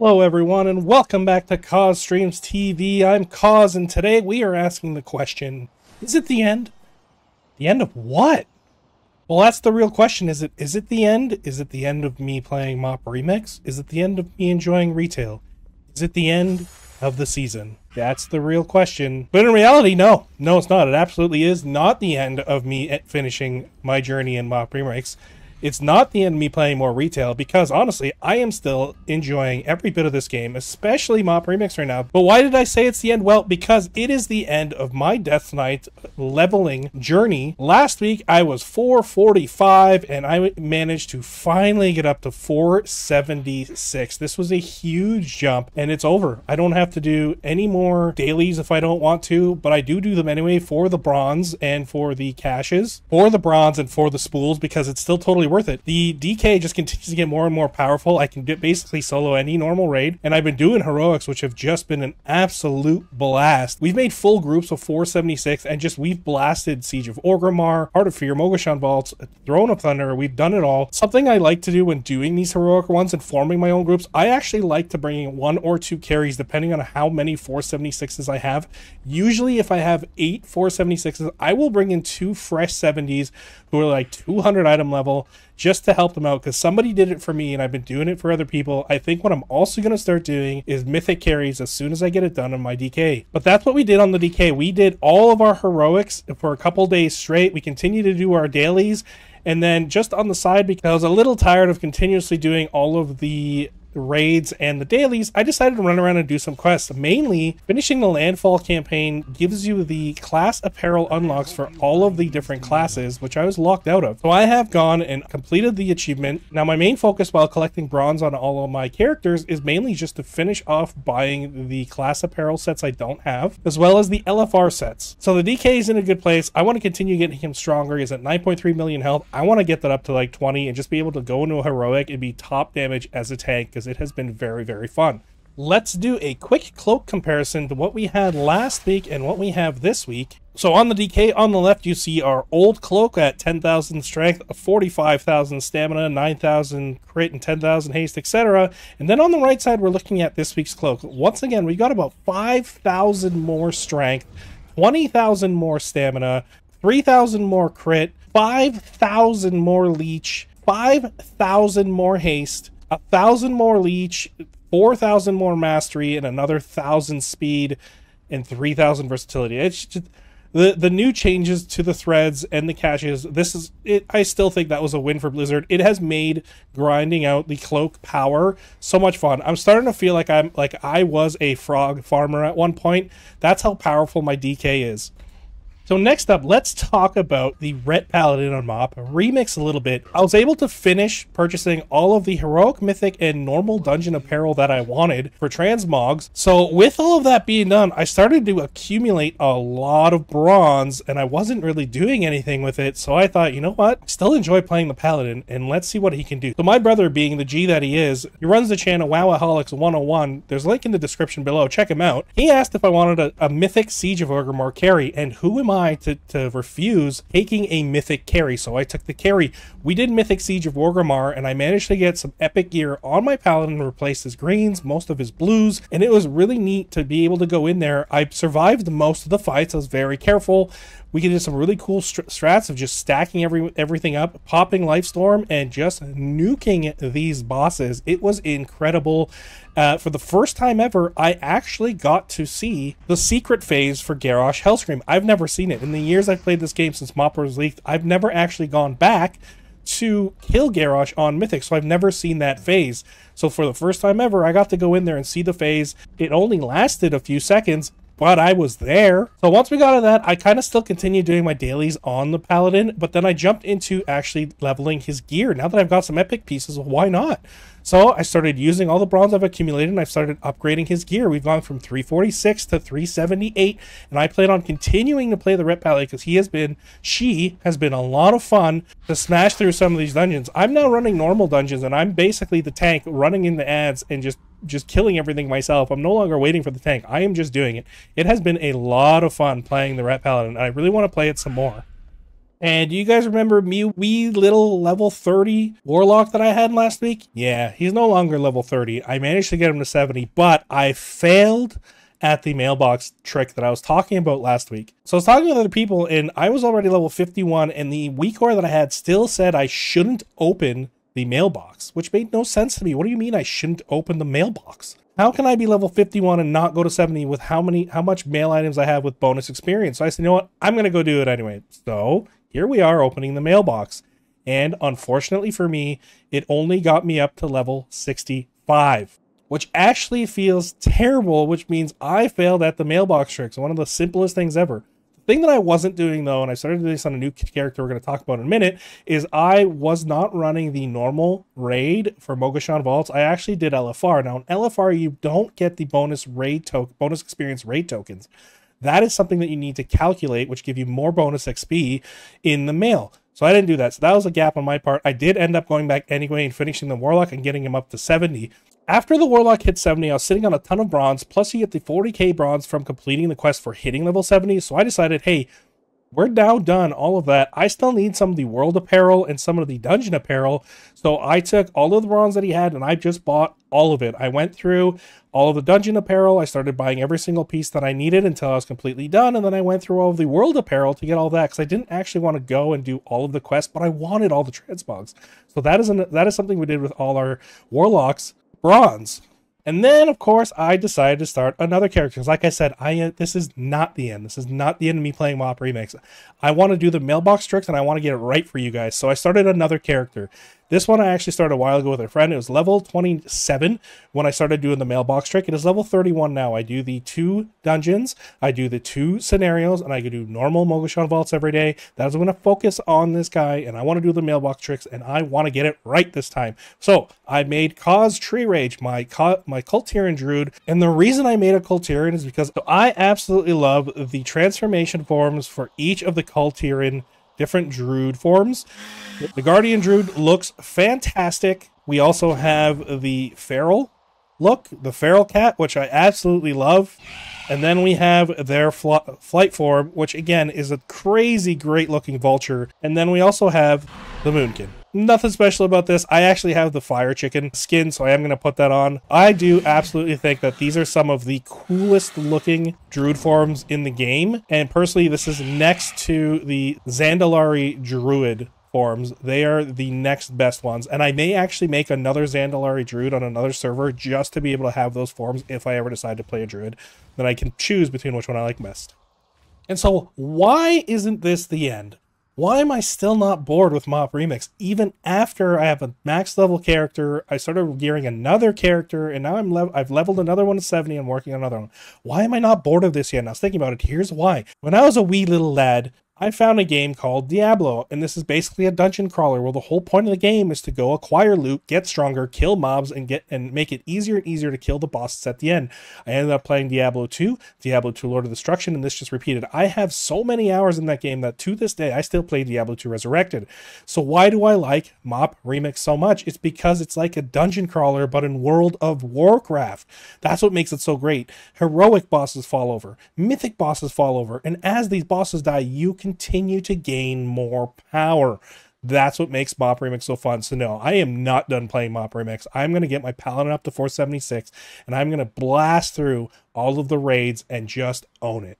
Hello everyone and welcome back to KozStreamsTV. I'm Koz and today we are asking the question, is it the end? The end of what? Well, that's the real question. Is it the end? Is it the end of me playing Mop Remix? Is it the end of me enjoying retail? Is it the end of the season? That's the real question. But in reality, no. No, it's not. It absolutely is not the end of me finishing my journey in Mop Remix. It's not the end of me playing more retail, because honestly, I am still enjoying every bit of this game, especially Mop Remix right now. But why did I say it's the end? Well, because it is the end of my Death Knight leveling journey. Last week, I was 445, and I managed to finally get up to 476. This was a huge jump, and it's over. I don't have to do any more dailies if I don't want to, but I do them anyway for the bronze and for the caches, for the bronze and for the spools, because it's still totally worth it. The DK just continues to get more and more powerful. I can basically solo any normal raid, and I've been doing heroics, which have just been an absolute blast. We've made full groups of 476, and just we've blasted Siege of Orgrimmar, Heart of Fear, Mogu'shan Vaults, Throne of Thunder. We've done it all. Something I like to do when doing these heroic ones and forming my own groups, I actually like to bring in one or two carries depending on how many 476s I have. Usually if I have 8 476s, I will bring in 2 fresh 70s who are like 200 item level, just to help them out, because somebody did it for me and I've been doing it for other people. I think what I'm also going to start doing is mythic carries as soon as I get it done on my DK. But that's what we did on the DK. We did all of our heroics for a couple days straight. We continue to do our dailies, and then just on the side, because I was a little tired of continuously doing all of the raids and the dailies, I decided to run around and do some quests. Mainly finishing the Landfall campaign gives you the class apparel unlocks for all of the different classes, which I was locked out of, so I have gone and completed the achievement. Now my main focus while collecting bronze on all of my characters is mainly just to finish off buying the class apparel sets I don't have, as well as the LFR sets. So the DK is in a good place. I want to continue getting him stronger. He's at 9.3 million health. I want to get that up to like 20 and just be able to go into a heroic and be top damage as a tank, because it has been very, very fun. Let's do a quick cloak comparison to what we had last week and what we have this week. So on the DK, on the left, you see our old cloak at 10,000 strength, 45,000 stamina, 9,000 crit, and 10,000 haste, etc. And then on the right side, we're looking at this week's cloak. Once again, we've got about 5,000 more strength, 20,000 more stamina, 3,000 more crit, 5,000 more leech, 5,000 more haste, 1,000 more leech, 4,000 more mastery, and another 1,000 speed, and 3,000 versatility. It's just the new changes to the threads and the caches. This is it. I still think that was a win for Blizzard. It has made grinding out the cloak power so much fun. I'm starting to feel like I was a frog farmer at one point. That's how powerful my DK is. So next up, let's talk about the Ret Paladin on Mop Remix a little bit. I was able to finish purchasing all of the heroic, mythic, and normal dungeon apparel that I wanted for transmogs. So with all of that being done, I started to accumulate a lot of bronze, and I wasn't really doing anything with it. So I thought, you know what? I still enjoy playing the Paladin, and let's see what he can do. So my brother, being the G that he is, he runs the channel Wowaholics101. There's a link in the description below. Check him out. He asked if I wanted a mythic Siege of Orgrimmar carry, and who am I to refuse taking a mythic carry? So I took the carry. We did mythic Siege of Orgrimmar, and I managed to get some epic gear on my Paladin to replace his greens, most of his blues, and it was really neat to be able to go in there. I survived most of the fights. I was very careful. We could do some really cool strats of just stacking everything up, popping Lifestorm, and just nuking these bosses. It was incredible. For the first time ever, I actually got to see the secret phase for Garrosh Hellscream. I've never seen it. In the years I've played this game since Mop was leaked, I've never actually gone back to kill Garrosh on Mythic, so I've never seen that phase. So for the first time ever, I got to go in there and see the phase. It only lasted a few seconds, but I was there. So once we got to that, I kind of still continued doing my dailies on the Paladin, but then I jumped into actually leveling his gear. Now that I've got some epic pieces, why not? So I started using all the bronze I've accumulated, and I've started upgrading his gear. We've gone from 346 to 378, and I plan on continuing to play the Ret Paladin, because she has been a lot of fun to smash through some of these dungeons. I'm now running normal dungeons, and I'm basically the tank running in the ads and just killing everything myself. I'm no longer waiting for the tank. I am just doing it. It has been a lot of fun playing the Ret Paladin, and I really want to play it some more. And do you guys remember me wee little level 30 warlock that I had last week? Yeah, he's no longer level 30. I managed to get him to 70, but I failed at the mailbox trick that I was talking about last week. So I was talking with other people and I was already level 51, and the weak ore that I had still said I shouldn't open the mailbox, which made no sense to me. What do you mean I shouldn't open the mailbox? How can I be level 51 and not go to 70 with how much mail items I have with bonus experience? So I said, you know what? I'm going to go do it anyway. So here we are opening the mailbox. And unfortunately for me, it only got me up to level 65, which actually feels terrible, which means I failed at the mailbox tricks. One of the simplest things ever. The thing that I wasn't doing though, and I started doing this on a new character we're going to talk about in a minute, is I was not running the normal raid for Mogu'shan Vaults. I actually did LFR. Now in LFR, you don't get the bonus experience raid tokens. That is something that you need to calculate, which give you more bonus XP in the mail. So I didn't do that. So that was a gap on my part. I did end up going back anyway and finishing the Warlock and getting him up to 70. After the Warlock hit 70, I was sitting on a ton of bronze, plus you get the 40k bronze from completing the quest for hitting level 70. So I decided, hey, we're now done all of that. I still need some of the world apparel and some of the dungeon apparel. So I took all of the bronze that he had and I just bought all of it. I went through all of the dungeon apparel. I started buying every single piece that I needed until I was completely done. And then I went through all of the world apparel to get all that, because I didn't actually want to go and do all of the quests, but I wanted all the transmogs. So that is something we did with all our Warlocks bronze. And then of course I decided to start another character, because like I said, this is not the end. This is not the end of me playing Mop Remix. I want to do the mailbox tricks and I want to get it right for you guys. So I started another character. This one I actually started a while ago with a friend. It was level 27 when I started doing the mailbox trick. It is level 31 now. I do the 2 dungeons, I do the 2 scenarios, and I can do normal Mogu'shan Vaults every day. That's when I'm going to focus on this guy, and I want to do the mailbox tricks, and I want to get it right this time. So I made Kha'Zz Tree Rage, my Kul Tiran Druid, and the reason I made a Kul Tiran is because I absolutely love the transformation forms for each of the Kul Tiran different druid forms. The Guardian Druid looks fantastic. We also have the feral look, the feral cat, which I absolutely love. And then we have their flight form, which again is a crazy great looking vulture. And then we also have the moonkin. Nothing special about this. I actually have the fire chicken skin, so I am going to put that on. I do absolutely think that these are some of the coolest looking druid forms in the game. And personally, this is next to the Zandalari druid forms. They are the next best ones. And I may actually make another Zandalari druid on another server just to be able to have those forms if I ever decide to play a druid. Then I can choose between which one I like best. And so why isn't this the end? Why am I still not bored with Mop Remix? Even after I have a max level character, I started gearing another character, and now I've leveled another one to 70 and working on another one. Why am I not bored of this yet? And I was thinking about it. Here's why. When I was a wee little lad, I found a game called Diablo, and this is basically a dungeon crawler where the whole point of the game is to go acquire loot, get stronger, kill mobs, and make it easier and easier to kill the bosses at the end. I ended up playing Diablo 2, Diablo 2 Lord of Destruction, and this just repeated. I have so many hours in that game that to this day, I still play Diablo 2 Resurrected. So why do I like Mop Remix so much? It's because it's like a dungeon crawler, but in World of Warcraft. That's what makes it so great. Heroic bosses fall over, mythic bosses fall over, and as these bosses die, you can continue to gain more power. That's what makes Mop Remix so fun. So no, I am not done playing Mop Remix. I'm going to get my Paladin up to 476, and I'm going to blast through all of the raids and just own it.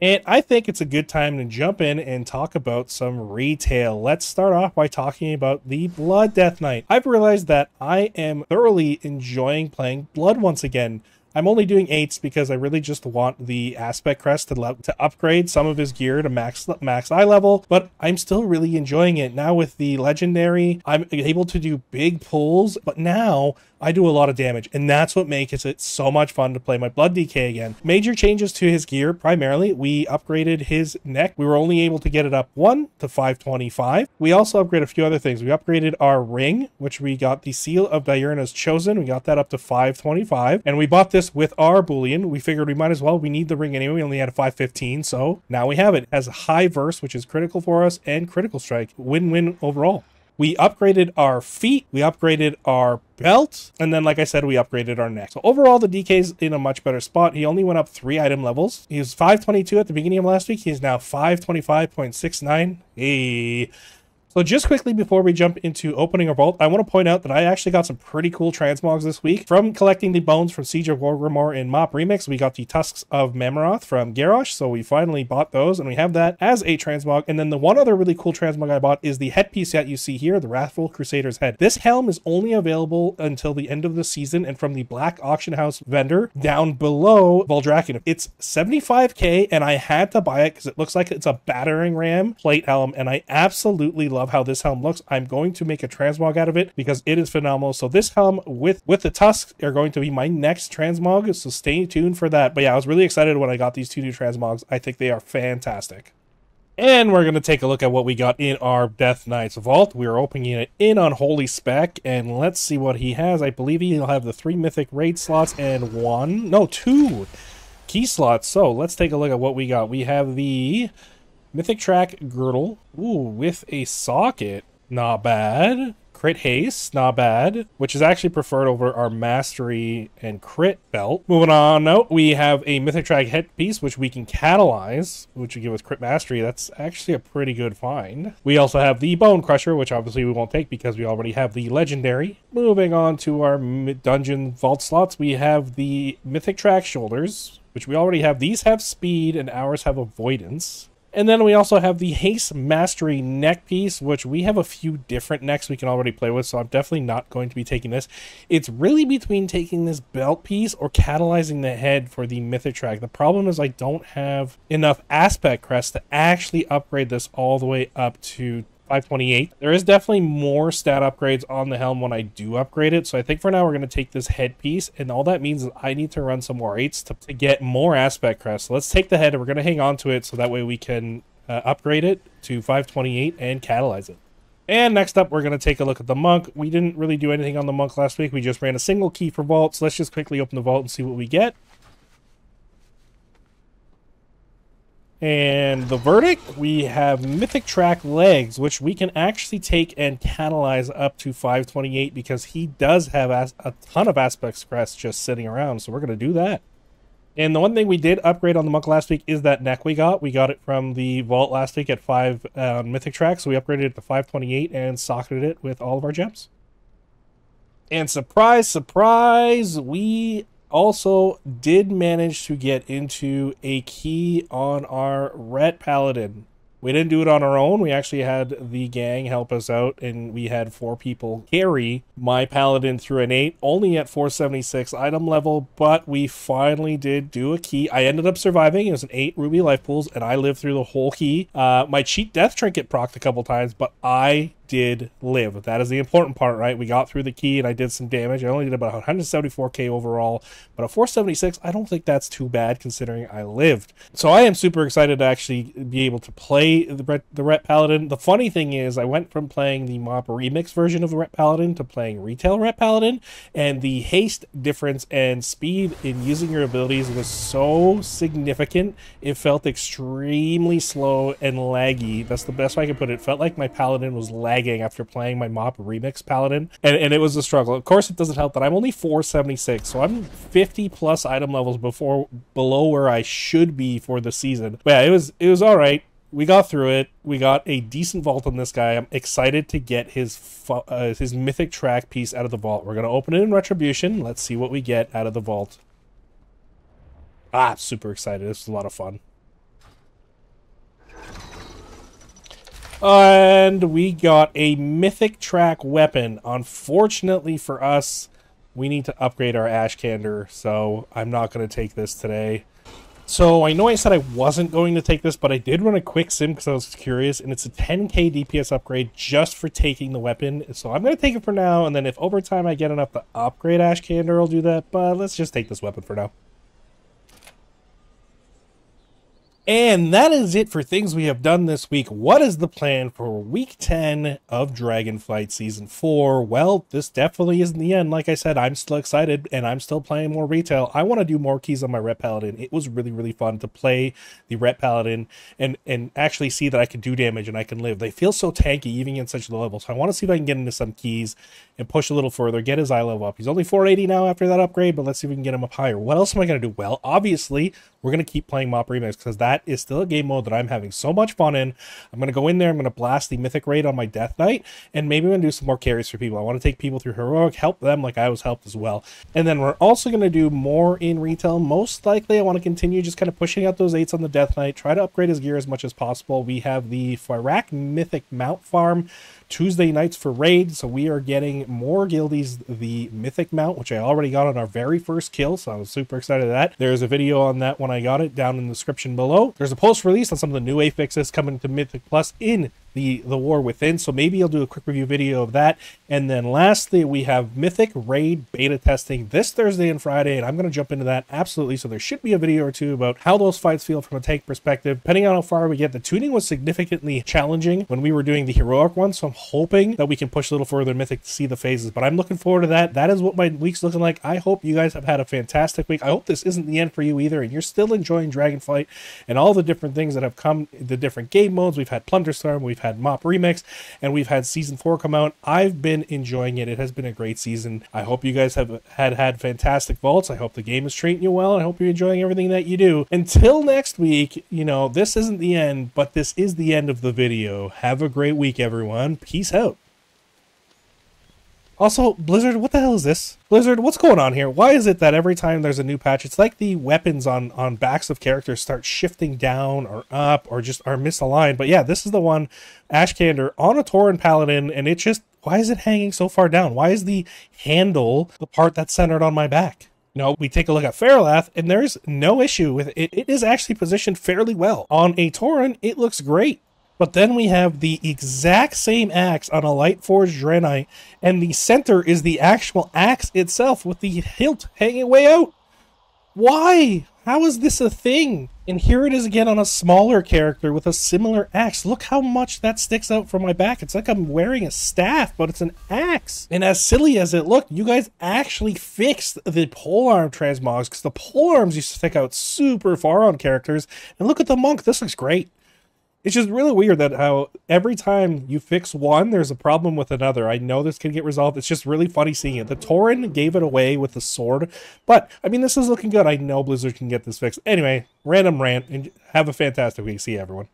And I think it's a good time to jump in and talk about some retail. Let's start off by talking about the Blood Death Knight. I've realized that I am thoroughly enjoying playing Blood once again. I'm only doing 8s because I really just want the aspect crest to upgrade some of his gear to max eye level, but I'm still really enjoying it. Now with the legendary, I'm able to do big pulls, but now I do a lot of damage, and that's what makes it so much fun to play my Blood DK again. Major changes to his gear, primarily. We upgraded his neck. We were only able to get it up 1 to 525. We also upgraded a few other things. We upgraded our ring, which we got the Seal of Diurna's Chosen. We got that up to 525, and we bought this with our Boolean. We figured we might as well. We need the ring anyway. We only had a 515, so now we have it. It has a high verse, which is critical for us, and critical strike. Win-win overall. We upgraded our feet, we upgraded our belt, and then, like I said, we upgraded our neck. So overall, the DK's in a much better spot. He only went up 3 item levels. He was 522 at the beginning of last week. He's now 525.69. Hey. So just quickly before we jump into opening a vault, I want to point out that I actually got some pretty cool transmogs this week. From collecting the bones from Siege of Orgrimmar in Mop Remix, we got the Tusks of Mannoroth from Garrosh, so we finally bought those, and we have that as a transmog. And then the one other really cool transmog I bought is the headpiece that you see here, the Wrathful Crusader's head. This helm is only available until the end of the season and from the Black Auction House vendor down below Valdrakken. It's 75k, and I had to buy it because it looks like it's a battering ram plate helm, and I absolutely love how this helm looks. I'm going to make a transmog out of it because it is phenomenal. So this helm with the tusks are going to be my next transmog, so stay tuned for that. But yeah, I was really excited when I got these two new transmogs. I think they are fantastic. And we're going to take a look at what we got in our Death Knight's vault. We're opening it in on Holy Spec, and let's see what he has. I believe he'll have the 3 mythic raid slots and 2 key slots. So let's take a look at what we got. We have the Mythic Track Girdle, ooh, with a socket, not bad. Crit Haste, not bad, which is actually preferred over our Mastery and Crit belt. Moving on out, we have a Mythic Track headpiece, which we can catalyze, which we give us Crit Mastery. That's actually a pretty good find. We also have the Bone Crusher, which obviously we won't take because we already have the Legendary. Moving on to our Dungeon Vault slots, we have the Mythic Track Shoulders, which we already have. These have speed and ours have avoidance. And then we also have the Haste Mastery neck piece, which we have a few different necks we can already play with, so I'm definitely not going to be taking this. It's really between taking this belt piece or catalyzing the head for the Mythic Track. The problem is I don't have enough aspect crests to actually upgrade this all the way up to 528. There is definitely more stat upgrades on the helm when I do upgrade it, so I think for now we're going to take this headpiece, and all that means is I need to run some more 8s to get more aspect crests. So let's take the head, and we're going to hang on to it so that way we can upgrade it to 528 and catalyze it. And next up, we're going to take a look at the monk. We didn't really do anything on the monk last week. We just ran a single key for vaults. So let's just quickly open the vault and see what we get. And the verdict, we have Mythic Track Legs, which we can actually take and catalyze up to 528 because he does have a ton of aspects crests just sitting around, so we're going to do that. And the one thing we did upgrade on the monk last week is that neck we got. We got it from the vault last week at 5 Mythic Track, so we upgraded it to 528 and socketed it with all of our gems. And surprise, surprise, we also did manage to get into a key on our Ret Paladin. We didn't do it on our own. We actually had the gang help us out, and we had 4 people carry my Paladin through an 8, only at 476 item level, but we finally did do a key. I ended up surviving. It was an 8 Ruby Life Pools, and I lived through the whole key. My cheat death trinket procced a couple times, but I did live. That is the important part, right? We got through the key, and I did some damage. I only did about 174k overall, but a 476, I don't think that's too bad considering I lived. So I am super excited to actually be able to play the Ret Paladin. The funny thing is I went from playing the Mop Remix version of the Ret Paladin to playing Retail Ret Paladin, and the haste difference and speed in using your abilities was so significant. It felt extremely slow and laggy. That's the best way I could put it. It felt like my Paladin was laggy after playing my Mop Remix Paladin, and it was a struggle. Of course, it doesn't help that I'm only 476, so I'm 50 plus item levels below where I should be for the season. But yeah, it was all right. We got through it. We got a decent vault on this guy. I'm excited to get his Mythic Track piece out of the vault. We're gonna open it in Retribution. Let's see what we get out of the vault. Ah, super excited. This was a lot of fun. And we got a Mythic Track weapon. Unfortunately for us, we need to upgrade our Ashkandi, so I'm not going to take this today. So I know I said I wasn't going to take this, but I did run a quick sim because I was curious, and it's a 10k DPS upgrade just for taking the weapon. So I'm going to take it for now, and then if over time I get enough to upgrade Ashkandi, I'll do that, but let's just take this weapon for now. And that is it for things we have done this week. What is the plan for week 10 of Dragonflight Season 4? Well, this definitely isn't the end. Like I said, I'm still excited, and I'm still playing more retail. I want to do more keys on my Ret Paladin. It was really, really fun to play the Ret Paladin and actually see that I can do damage and I can live. They feel so tanky, even in such low levels. So I want to see if I can get into some keys and push a little further, get his eye level up. He's only 480 now after that upgrade, but let's see if we can get him up higher. What else am I going to do? Well, obviously, we're going to keep playing Mop Remix, because that is still a game mode that I'm having so much fun in. I'm going to go in there, I'm going to blast the Mythic raid on my Death Knight, and maybe I'm going to do some more carries for people. I want to take people through Heroic, help them like I was helped as well. And then we're also going to do more in retail. Most likely, I want to continue just kind of pushing out those 8s on the Death Knight, try to upgrade his gear as much as possible. We have the Fyrak Mythic Mount Farm Tuesday nights for raid, so we are getting more guildies the Mythic Mount, which I already got on our very first kill, so I was super excited for that. There's a video on that when I got it down in the description below. There's a post release on some of the new affixes coming to Mythic Plus in the War Within, so maybe I'll do a quick review video of that. And then lastly, we have Mythic raid beta testing this Thursday and Friday, and I'm going to jump into that absolutely. So there should be a video or two about how those fights feel from a tank perspective, depending on how far we get. The tuning was significantly challenging when we were doing the heroic one, so I'm hoping that we can push a little further in Mythic to see the phases, but I'm looking forward to that. That is what my week's looking like. I hope you guys have had a fantastic week. I hope this isn't the end for you either, and you're still enjoying Dragonflight and all the different things that have come, the different game modes. We've had Plunderstorm, we've had Mop Remix, and we've had Season 4 come out. I've been enjoying it. It has been a great season. I hope you guys have had fantastic vaults. I hope the game is treating you well. I hope you're enjoying everything that you do. Until next week, you know, this isn't the end, but this is the end of the video. Have a great week, everyone. Peace out. Also, Blizzard, what the hell is this? Blizzard, what's going on here? Why is it that every time there's a new patch, it's like the weapons on backs of characters start shifting down or up or just are misaligned? But yeah, this is the one, Ashkandi, on a Tauren Paladin, and it just, why is it hanging so far down? Why is the handle the part that's centered on my back? No, we take a look at Fyr'alath, and there's no issue with it. It is actually positioned fairly well. On a Tauren, it looks great. But then we have the exact same axe on a Lightforged Draenei, and the center is the actual axe itself with the hilt hanging way out. Why? How is this a thing? And here it is again on a smaller character with a similar axe. Look how much that sticks out from my back. It's like I'm wearing a staff, but it's an axe. And as silly as it looked, you guys actually fixed the polearm transmogs, because the polearms used to stick out super far on characters. And look at the monk. This looks great. It's just really weird that how every time you fix one, there's a problem with another. I know this can get resolved. It's just really funny seeing it. The Tauren gave it away with the sword, but I mean, this is looking good. I know Blizzard can get this fixed. Anyway, random rant, and have a fantastic week. See you, everyone.